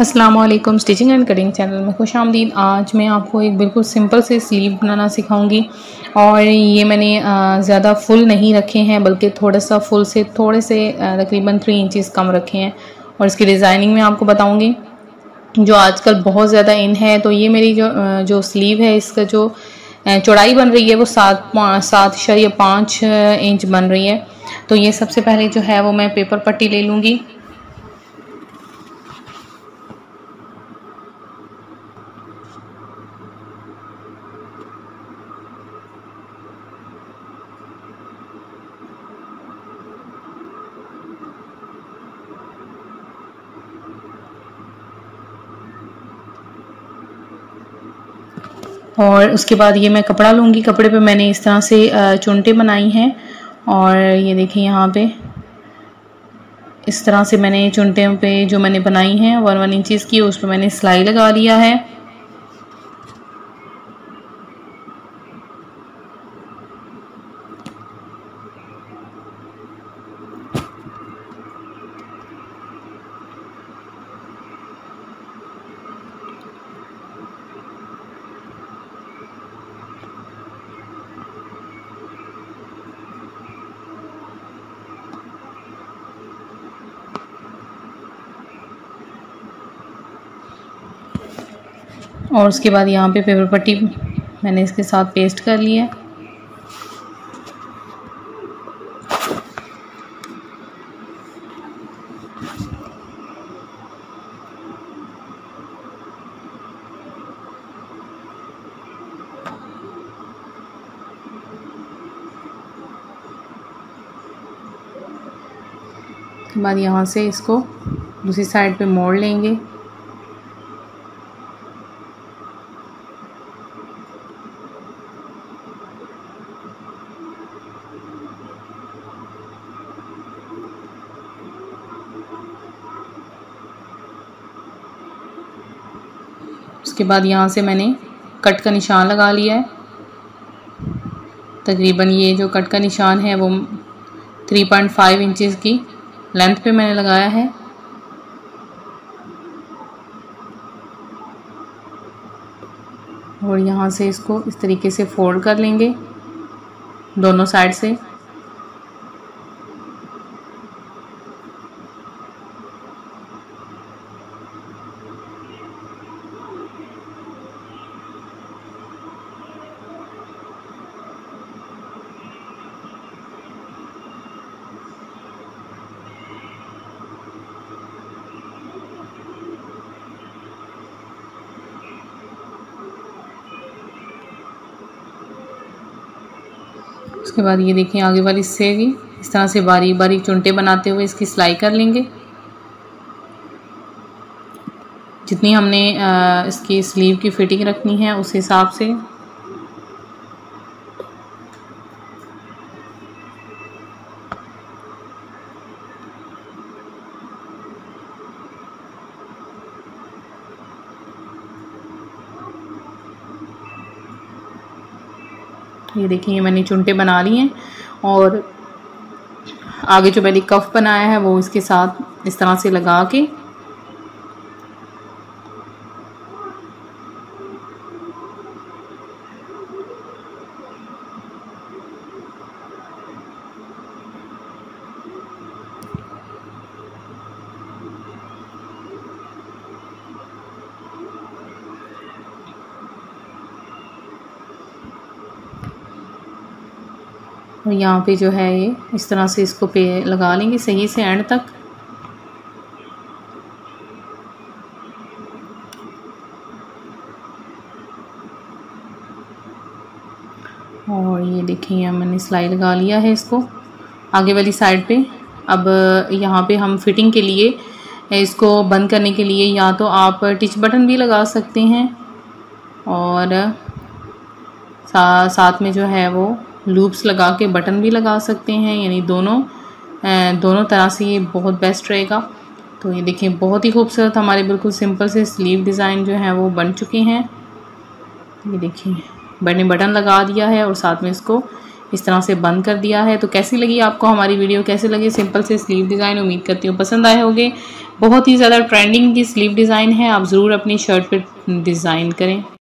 अस्सलामुअलैकुम, stitching and cutting channel में खुश आमदीद। आज मैं आपको एक बिल्कुल सिंपल से स्लीव बनाना सिखाऊंगी और ये मैंने ज़्यादा फुल नहीं रखे हैं, बल्कि थोड़ा सा फुल से थोड़े से तकरीबन 3 इंचज़ कम रखे हैं और इसकी डिज़ाइनिंग मैं आपको बताऊंगी जो आजकल बहुत ज़्यादा इन है। तो ये मेरी जो स्लीव है इसका जो चौड़ाई बन रही है वो 7.5 इंच बन रही है। तो ये सबसे पहले जो है वो मैं पेपर पट्टी ले लूँगी। और उसके बाद ये मैं कपड़ा लूँगी। कपड़े पे मैंने इस तरह से चुनटे बनाई हैं और ये देखें यहाँ पे इस तरह से मैंने चुनटे पे जो मैंने बनाई हैं 1-1 इंचज़ की, उस पर मैंने सिलाई लगा लिया है। और उसके बाद यहाँ पे पेपर पट्टी मैंने इसके साथ पेस्ट कर ली है। उसके बाद यहाँ से इसको दूसरी साइड पे मोड़ लेंगे। उसके बाद यहाँ से मैंने कट का निशान लगा लिया है। तकरीबन ये जो कट का निशान है वो 3.5 इंचज़ की लेंथ पे मैंने लगाया है। और यहाँ से इसको इस तरीके से फोल्ड कर लेंगे दोनों साइड से। उसके बाद ये देखें आगे वाली हिस्से की इस तरह से बारीक बारीक चुनटे बनाते हुए इसकी सिलाई कर लेंगे। जितनी हमने इसकी स्लीव की फिटिंग रखनी है उस हिसाब से। ये देखिए मैंने चुनटे बना लिए हैं और आगे जो मैंने कफ बनाया है वो इसके साथ इस तरह से लगा के और यहाँ पे जो है ये इस तरह से इसको पे लगा लेंगे सही से एंड तक। और ये देखिए मैंने सिलाई लगा लिया है इसको आगे वाली साइड पे। अब यहाँ पे हम फिटिंग के लिए इसको बंद करने के लिए या तो आप टिच बटन भी लगा सकते हैं और साथ में जो है वो लूप्स लगा के बटन भी लगा सकते हैं, यानी दोनों तरह से ये बहुत बेस्ट रहेगा। तो ये देखिए बहुत ही खूबसूरत हमारे बिल्कुल सिंपल से स्लीव डिज़ाइन जो है वो बन चुके हैं। ये देखिए मैंने बटन लगा दिया है और साथ में इसको इस तरह से बंद कर दिया है। तो कैसी लगी आपको हमारी वीडियो, कैसे लगी सिंपल से स्लीव डिज़ाइन, उम्मीद करती हूँ पसंद आए होंगे। बहुत ही ज़्यादा ट्रेंडिंग की स्लीव डिज़ाइन है, आप ज़रूर अपनी शर्ट पर डिज़ाइन करें।